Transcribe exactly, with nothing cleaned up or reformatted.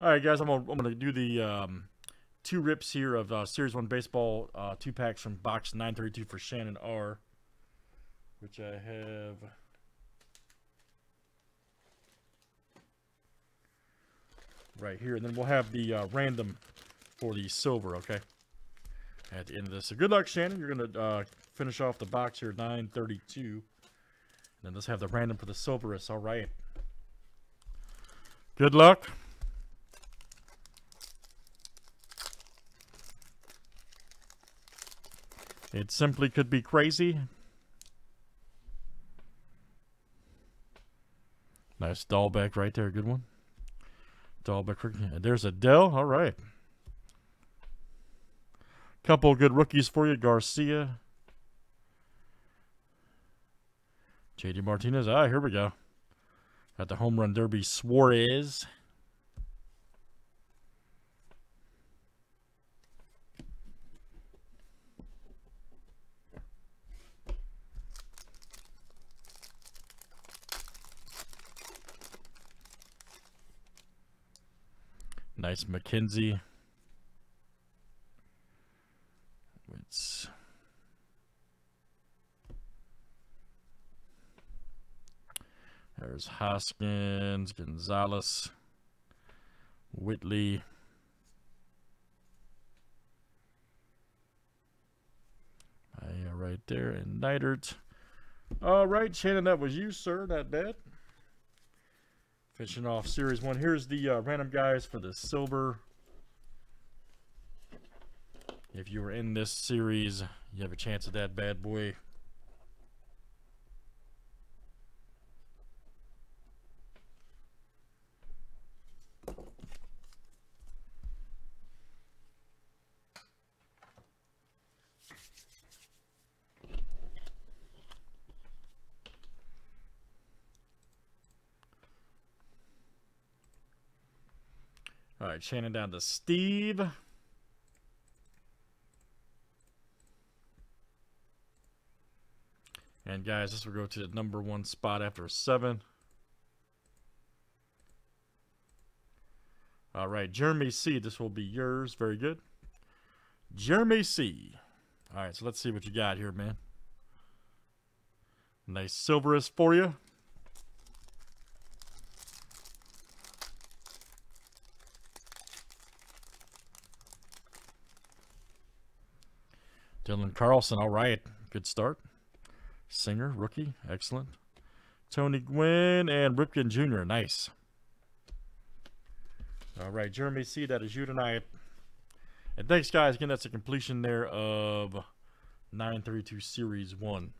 All right, guys, I'm gonna, I'm gonna do the um, two rips here of uh, Series One Baseball uh, two packs from box nine thirty-two for Shannon R, which I have. Right here, and then we'll have the uh, random for the silver, okay? At the end of this. So good luck, Shannon. You're going to uh, finish off the box here, nine thirty-two. And then let's have the random for the silverus, all right? Good luck. It simply could be crazy. Nice Dahlbeck right there, good one. Dahlbeck, there's Adele. All right. Couple good rookies for you. Garcia. J D Martinez. Ah, here we go. Got the home run derby. Suarez. Nice McKinsey. It's there's Hoskins, Gonzalez, Whitley, right there, and Knightert. All right, Shannon, that was you, sir. Not bad. Finishing off series one. Here's the uh, random guys for the silver. If you were in this series, you have a chance at that bad boy. All right, Shannon down to Steve. And guys, this will go to the number one spot after seven. All right, Jeremy C, this will be yours. Very good. Jeremy C. All right, so let's see what you got here, man. Nice silverus for you. Dylan Carlson, all right. Good start. Singer, rookie, excellent. Tony Gwynn and Ripken Junior, nice. All right, Jeremy C, that is you tonight. And thanks, guys. Again, that's a completion there of nine thirty-two Series one.